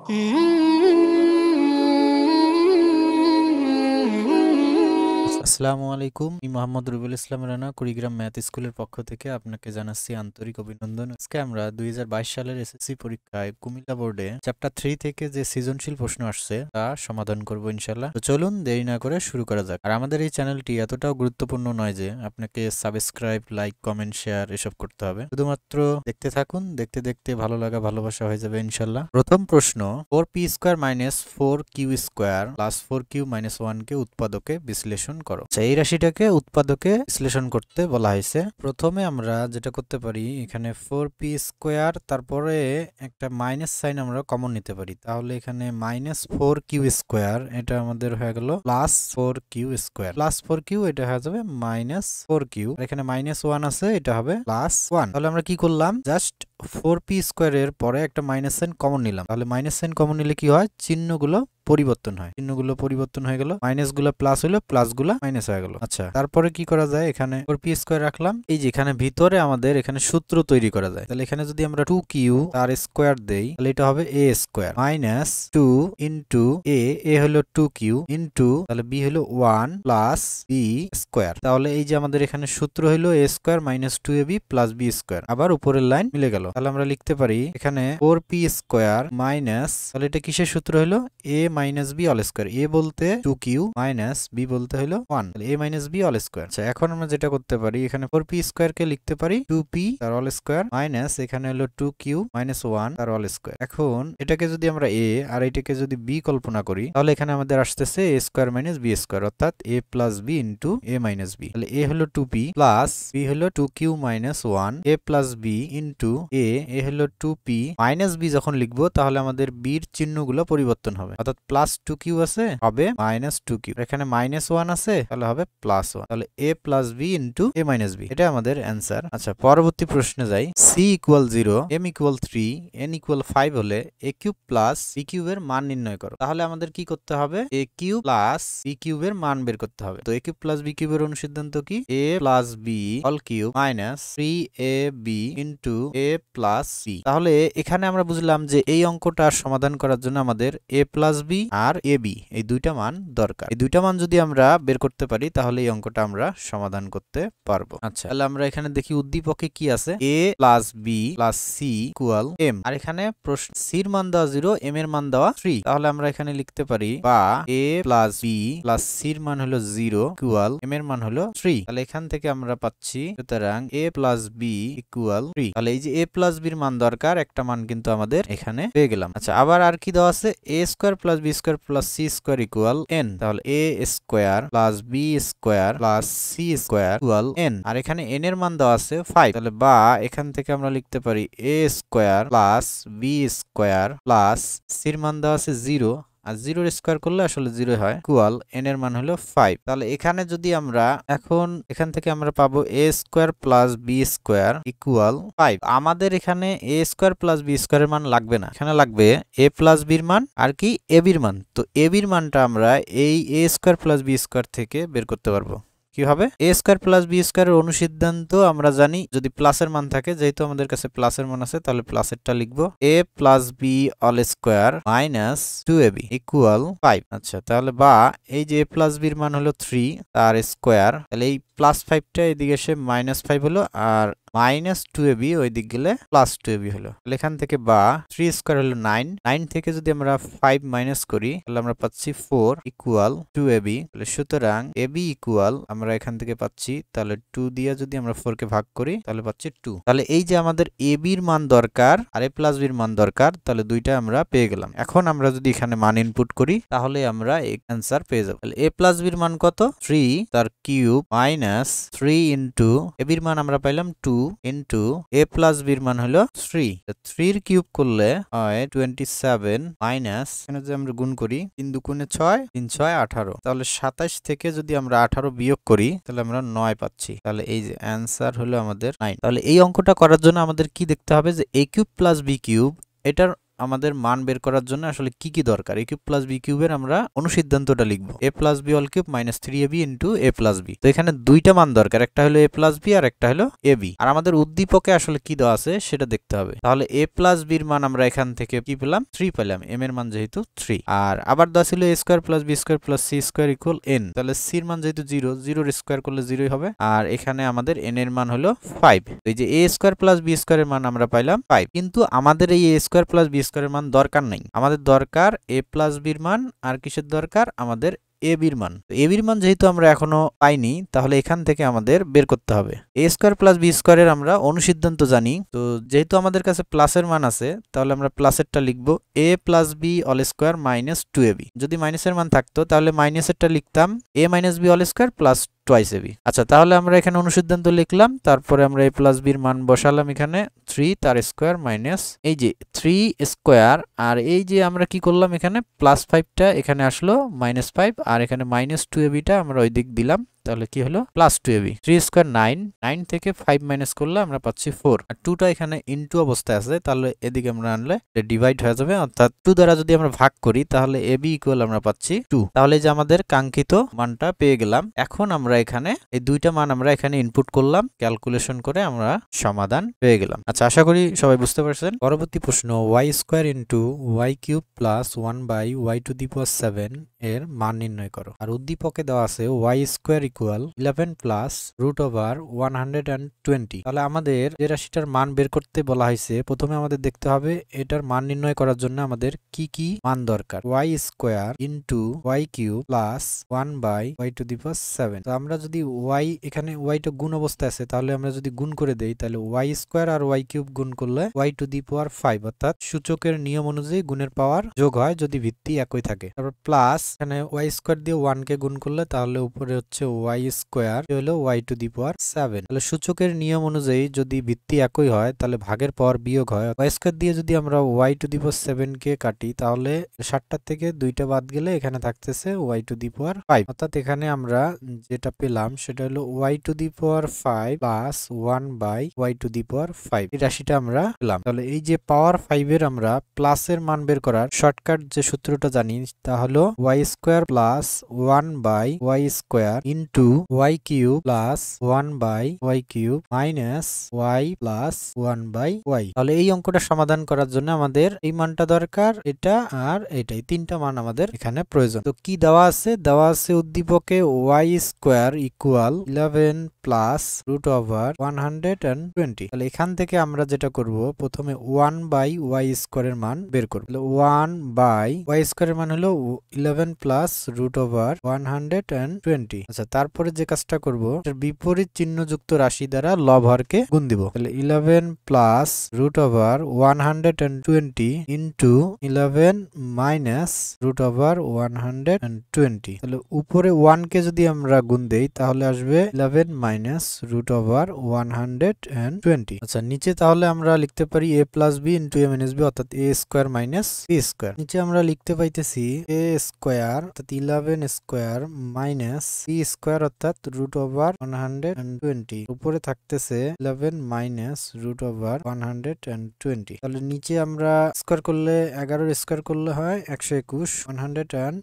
আসসালামু আলাইকুম, আমি মোহাম্মদ রুবেল ইসলাম রানা, কুড়িগ্রাম ম্যাথ স্কুলের পক্ষ থেকে আপনাকে জানাচ্ছি আন্তরিক অভিনন্দন। আজকে আমরা 2022 সালের এসএসসি পরীক্ষায় কুমিল্লা বোর্ডে চ্যাপ্টার 3 থেকে যে সৃজনশীল প্রশ্ন আসছে তা সমাধান করব ইনশাআল্লাহ। তো চলুন দেরি না করে শুরু করা যাক। আর আমাদের এই চ্যানেলটি এতটাও গুরুত্বপূর্ণ নয় যে আপনাকে সাবস্ক্রাইব, লাইক, কমেন্ট, শেয়ার এসব করতে হবে, শুধুমাত্র দেখতে থাকুন। দেখতে দেখতে ভালো লাগা ভালোবাসা হয়ে যাবে ইনশাআল্লাহ। প্রথম প্রশ্ন, 4p² - 4q² + 4q - 1 কে উৎপাদকে বিশ্লেষণ করো। এই রাশিটাকে উৎপাদকে বিশ্লেষণ করতে বলা হয়েছে। প্রথমে আমরা যেটা করতে পারি, এখানে 4p² তারপরে একটা মাইনাস সাইন আমরা কমন নিতে পারি, তাহলে এখানে -4q² এটা আমাদের হয়ে গেল +4q² +4q এটা হয়ে যাবে -4q। এখানে -1 আছে, এটা হবে +1। তাহলে আমরা কি করলাম, জাস্ট 4p² এর পরে একটা মাইনাস সাইন কমন নিলাম। তাহলে মাইনাস সাইন কমন নিলে কি হয়, চিহ্নগুলো পরিবর্তন হয়। চিহ্নগুলো পরিবর্তন হয়ে গেল, মাইনাস গুলা প্লাস হলো, প্লাস গুলা মাইনাস হয়ে গেল। আচ্ছা, তারপরে কি করা যায়, এখানে 4p² রাখলাম। এই যে এখানে ভিতরে আমাদের এখানে সূত্র তৈরি করা যায়। তাহলে এখানে যদি আমরা 2q² দেই, তাহলে এটা হবে a² - 2 a, a হলো 2q তাহলে b হলো 1 + b²। তাহলে এই যে আমাদের এখানে সূত্র হলো a² - 2ab + b²। আবার উপরের লাইন মিলে গেল। তাহলে আমরা লিখতে পারি এখানে 4p² মাইনাস, তাহলে এটা কিসের সূত্র হলো, a - b all² a বলতে 2q - b বলতে হলো 1, তাহলে a - b all²। আচ্ছা, এখন আমরা যেটা করতে পারি, এখানে 4p² কে লিখতে পারি 2p তার all² মাইনাস এখানে হলো 2q - 1 তার all²। এখন এটাকে যদি আমরা a আর এটাকে যদি b কল্পনা করি, তাহলে এখানে আমাদের আসতেছে a² - b² অর্থাৎ a + b * a - b। তাহলে a হলো 2p + b হলো 2q - 1 a + b * a, a হলো 2p - b। যখন লিখবো তাহলে আমাদের b এর চিহ্নগুলো পরিবর্তন হবে, অর্থাৎ +2q আছে হবে -2q, এখানে -1 আছে তাহলে হবে +1। তাহলে a + b * a - b, এটা আমাদের অ্যানসার। আচ্ছা, পরবর্তী প্রশ্নে যাই। c = 0, m = 3, n = 5 হলে a³ + b³ এর মান নির্ণয় করো। তাহলে আমাদের কি করতে হবে, a³ + b³ এর মান বের করতে হবে। তো a³ + b³ এর অনুসিদ্ধান্ত কি, a + b all³ - 3ab * a + c। তাহলে এখানে আমরা বুঝলাম যে এই অঙ্কটা সমাধান করার জন্য আমাদের a + b আর ab এই দুইটা মান দরকার। এই দুইটা মান যদি আমরা বের করতে পারি তাহলে এই অঙ্কটা আমরা সমাধান করতে পারবো। আচ্ছা, তাহলে আমরা এখানে দেখি উদ্দীপকে কি আছে, a + b + c = m, আর এখানে প্রশ্ন c এর মান দেওয়া 0, m এর মান দেওয়া 3। তাহলে আমরা এখানে লিখতে পারি বা a + b + c এর মান হলো 0 = m এর মান হলো 3। তাহলে এখান থেকে আমরা পাচ্ছি, সুতরাং a + b = 3। তাহলে এই যে a + b এর মান দরকার, একটা মান কিন্তু আমাদের এখানে পেয়ে গেলাম। আচ্ছা, আবার আর কি দেওয়া আছে, a² + b² + c² = n। তাহলে a² + b² + c² = n, আর এখানে n এর মান দেওয়া আছে 5। তাহলে বা এখান থেকে আমরা লিখতে পারি a² + b² + c এর মান দেওয়া আছে 0, আর 0 এর স্কয়ার করলে আসলে 0 হয়, = n এর মান হলো 5। তাহলে এখানে যদি আমরা এখন এখান থেকে আমরা পাবো a² + b² = 5। আমাদের এখানে a² + b² এর মান লাগবে না, এখানে লাগবে a + b এর মান আর কি ab এর মান। তো ab এর মানটা আমরা এই a² + b² থেকে বের করতে পারবো। কি হবে, a² + b² এর অনুসিদ্ধান্ত আমরা জানি যদি প্লাসের মান থাকে, যেহেতু আমাদের কাছে প্লাসের মান আছে তাহলে প্লাসেরটা লিখবো, a + b all² - 2ab = 5। আচ্ছা, তাহলে বা এই যে a + b এর মান হলো 3 তার স্কয়ার, তাহলে এই +5টা এদিকে এসে -5 হলো, আর -2ab ওই দিক গেলে +2ab হলো। তাহলে এখান থেকে বা 3² হলো 9, 9 থেকে যদি আমরা 5 মাইনাস করি তাহলে আমরা পাচ্ছি 4 = 2ab। তাহলে সুতরাং ab ইকুয়াল আমরা এখান থেকে পাচ্ছি, তাহলে 2 দিয়ে যদি আমরা 4 কে ভাগ করি তাহলে পাচ্ছি 2। তাহলে এই যে আমাদের ab এর মান দরকার আর a + b এর মান দরকার, তাহলে দুইটা আমরা পেয়ে গেলাম। এখন আমরা যদি এখানে মান ইনপুট করি তাহলে আমরা এই অ্যানসার পেয়ে যাব। তাহলে a + b এর মান কত, 3³ - 3 * ab এর মান আমরা পাইলাম 2 a plus b এর মান হলো 3। 3 এর কিউব করলে হয় 27 মাইনাস, এখানে যদি আমরা গুণ করি 3 × 6, 3 × 6 18। তাহলে 27 থেকে যদি আমরা 18 বিয়োগ করি তাহলে আমরা 9 পাচ্ছি। তাহলে এই যে অ্যানসার হলো আমাদের 9। তাহলে এই অঙ্কটা করার জন্য আমাদের কি দেখতে হবে, যে a³ + b³ এটার আমাদের মান বের করার জন্য আসলে কি কি দরকার a কিউব প্লাস বি কিউবের আমরা অনুসিদ্ধান্তটা লিখব a plus b all cube - 3ab * a plus b তো এখানে দুইটা মান দরকার একটা হলো a প্লাস b আর একটা হলো ab আর আমাদের উদ্দীপকে আসলে কি দেওয়া আছে সেটা দেখতে হবে তাহলে a প্লাস b এর মান আমরা এখান থেকে কি পেলাম 3 পেলাম m এর মান যেহেতু 3 আর আবার দেওয়া ছিল a square plus b square plus c square equal n তাহলে c এর মান যেহেতু 0 0 এর স্কয়ার করলে 0ই হবে আর এখানে আমাদের n এর মান হলো 5 তো এই যে a square plus b square এর মান আমরা পাইলাম 5 কিন্তু আমাদের এই a স্কয়ার প্লাস b স্কয়ারের মান দরকার নাই আমাদের দরকার a প্লাস b এর মান আর কিসের দরকার আমাদের ab এর মান তো ab এর মান যেহেতু আমরা এখনো পাইনি তাহলে এখান থেকে আমাদের বের করতে হবে a স্কয়ার প্লাস b স্কয়ারের আমরা অনুসিদ্ধান্ত জানি তো যেহেতু আমাদের কাছে প্লাসের মান আছে তাহলে আমরা প্লাসেরটা লিখব a plus b all square - 2ab যদি মাইনাসের মান থাকতো তাহলে মাইনাসেরটা লিখতাম a - b all square + twice ab আচ্ছা তাহলে আমরা এখানে অনুসিদ্ধান্ত লিখলাম তারপরে আমরা a + b এর মান বসালাম এখানে 3 তার স্কয়ার - এই যে 3 স্কয়ার আর এই যে আমরা কি করলাম এখানে +5 টা এখানে আসলো -5 আর এখানে -2ab টা আমরা ওই দিক দিলাম তাহলে কি হলো +2ab 3 স্কয়ার 9 9 থেকে 5 মাইনাস করলে আমরা পাচ্ছি 4 আর 2 টা এখানে ইনটু অবস্থায় আছে তাহলে এদিকে আমরা আনলে ডিভাইড হয়ে যাবে অর্থাৎ 2 দ্বারা যদি আমরা ভাগ করি তাহলে ab ইকুয়াল আমরা পাচ্ছি 2 তাহলে যে আমাদের কাঙ্ক্ষিত মানটা পেয়ে গেলাম এখন আমরা এখানে এই দুইটা মান আমরা এখানে ইনপুট করলাম ক্যালকুলেশন করে আমরা সমাধান পেয়ে গেলাম আচ্ছা আশা করি সবাই বুঝতে পারছেন পরবর্তী প্রশ্ন y2 y³ + 1/y⁴ এর মান নির্ণয় করো আর উদ্দীপকে দেওয়া আছে y² equal 11 plus root over 120 তাহলে আমাদের এই রাশিটার মান বের করতে বলা হয়েছে প্রথমে আমাদের দেখতে হবে এটার মান নির্ণয় করার জন্য আমাদের কি কি মান দরকার y² into y³ plus 1/y⁴ তো আমরা যদি y এখানে y টা গুণ অবস্থায় আছে তাহলে আমরা যদি গুণ করে দেই তাহলে y² আর y³ গুণ করলে y⁵ অর্থাৎ সূচকের নিয়ম অনুযায়ী গুণের পাওয়ার যোগ হয় যদি ভিত্তি একই থাকে তারপর প্লাস এখানে y² দিয়ে 1 কে গুণ করলে তাহলে উপরে হচ্ছে y² হলো y⁴ তাহলে সূচকের নিয়ম অনুযায়ী যদি ভিত্তি একই হয় তাহলে ভাগের পাওয়ার বিয়োগ হয় y² দিয়ে যদি আমরা y⁴ কে কাটি তাহলে 7টা থেকে 2টা বাদ গেলে এখানে থাকতেছে y⁴ অর্থাৎ এখানে আমরা যেটা পেলাম সেটা হলো y⁴ plus 1/y⁴ এই রাশিটা আমরা পেলাম তাহলে এই যে পাওয়ার 5 এর আমরা প্লাসের মান বের করার শর্টকাট যে সূত্রটা জানি তা হলো y² plus 1/y² into y³ plus 1/y³ minus y plus 1/y তাহলে এই অঙ্কটা সমাধান করার জন্য আমাদের এই মানটা দরকার এটা আর এটাই তিনটা মান আমাদের এখানে প্রয়োজন তো কি দেওয়া আছে উদ্দীপকে y² equal 11 plus root over 120 তাহলে এখান থেকে আমরা যেটা করব প্রথমে 1/y² এর মান বের করব তাহলে 1/y² এর মান হলো 11 plus root over 120 আচ্ছা তারপরে যে কাজটা করব এর বিপরীত চিহ্ন যুক্ত রাশি দ্বারা লব হরকে গুণ দিব তাহলে 11 plus root over 120 into 11 minus root over 120 তাহলে উপরে 1 কে যদি আমরা গুণ দেই তাহলে আসবে 11 minus root over 120 আচ্ছা নিচে তাহলে আমরা লিখতে পারি a plus b into a minus b অর্থাৎ a square minus b square নিচে আমরা লিখতে পাইতেছি a square অর্থাৎ 11 square minus b square অর্থাৎ root over 120 উপরে থাকতেছে 11 minus root over 120 তাহলে নিচে আমরা স্কয়ার করলে 11 এর স্কয়ার করলে হয় 121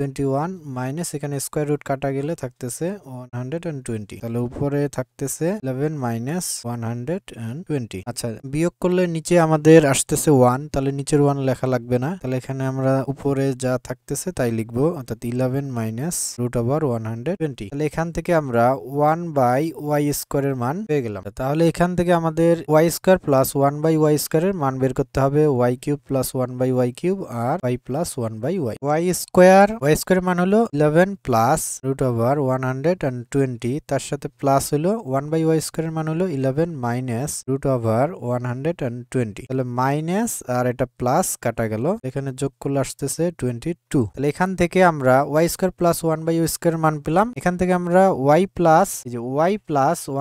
121 minus এখানে স্কয়ার রুট কাটা গেলে থাকতেছে 120 তাহলে উপরে থাকতেছে 11 minus 120 আচ্ছা বিয়োগ করলে নিচে আমাদের আসতেছে 1 তাহলে নিচের 1 লেখা লাগবে না তাহলে এখানে আমরা উপরে যা থাকতেছে তাই লিখব অর্থাৎ 11 minus root over 120 তাহলে এখান থেকে আমরা 1/y² এর মান পেয়ে গেলাম তাহলে এখান থেকে আমাদের y² plus 1/y² এর মান বের করতে হবে y³ plus 1/y³ আর y plus 1/y y² মান হলো 11 plus root over 120 তার সাথে প্লাস হলো 1/y² এর মান হলো 11 minus root over 120 তাহলে মাইনাস আর এটা প্লাস কাটা গেল এখানে যোগ করলে আসতেছে 22 তাহলে এখান থেকে আমরা y square plus 1 by u square মান পেলাম। এখান থেকে আমরা y প্লাস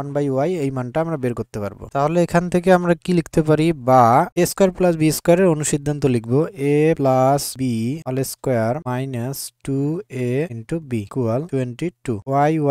1 বাই y এই মানটা আমরা বের করতে পারবো। তাহলে এখান থেকে আমরা কি লিখতে পারি, বা a square plus b square এর অনুসিদ্ধান্ত লিখবো a plus b all square minus 2a into b equal 22।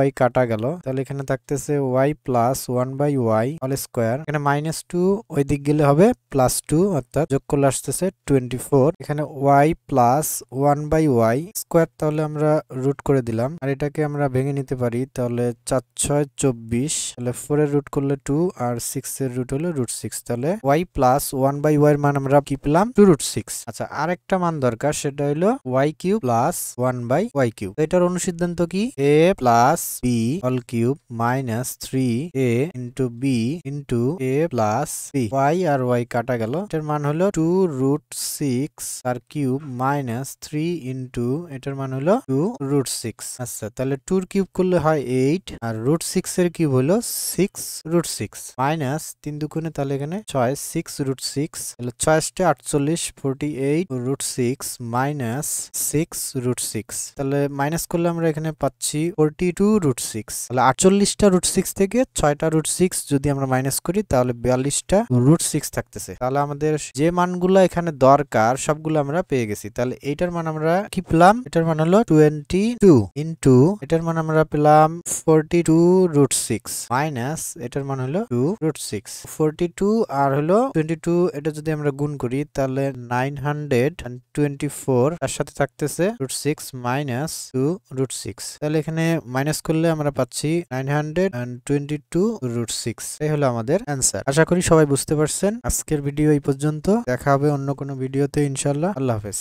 y কাটা গেল, তাহলে এখানে থাকতেছে y plus 1 by y all square, এখানে মাইনাস 2 ওই দিক গেলে হবে প্লাস 2, অর্থাৎ যোগ করলে আসতেছে 24। এখানে y plus 1 by y square, তাহলে আমরা রুট করে দিলাম আর এটাকে আমরা ভেঙে নিতে পারি। তাহলে 4 × 6 = 24, তাহলে 4 এর রুট করলে 2 আর 6 এর রুট হলো √6। তাহলে y প্লাস 1 বাই y এর মান আমরা কি পেলাম, 2√6। আচ্ছা, আরেকটা মান দরকার, সেটা হলো y³ প্লাস 1 বাই y³। এটার অনুসিদ্ধান্ত কি, a plus b all cube minus 3a into b into a plus b। y আর y কাটা গেল, এটার মান হলো 2√6 আর কিউব মাইনাস 3 ইনটু, এটার মান হলো 2√6। আচ্ছা, তাহলে 2 কিউব করলে হয় 8 আর √6 এর কিউব হলো 6√6 মাইনাস 3 দুগুণে, তাহলে এখানে 6 6√6 তাহলে 6 48 48√6 মাইনাস 6√6। তাহলে মাইনাস করলে আমরা এখানে পাচ্ছি 42√6। তাহলে 48টা √6 থেকে 6টা √6 যদি আমরা মাইনাস করি তাহলে 42টা √6 থাকতেছে। তাহলে আমাদের যে মানগুলো এখানে দরকার সবগুলো আমরা পেয়ে গেছি। তাহলে এইটার মান আমরা কি পেলাম, এটার মান হলো 22 ইনটু, এটার মান আমরা পেলাম 42√6 মাইনাস, এটার মান হলো 2√6। 42 আর হলো 22, এটা যদি আমরা গুণ করি তাহলে 924, তার সাথে থাকতেছে √6 মাইনাস 2√6। তাহলে এখানে মাইনাস করলে আমরা পাচ্ছি 922√6। এই হলো আমাদের অ্যান্সার। আশা করি সবাই বুঝতে পারছেন। আজকের ভিডিও এই পর্যন্ত, দেখা হবে অন্য কোনো ভিডিওতে ইনশাআল্লাহ। আল্লাহ হাফেজ।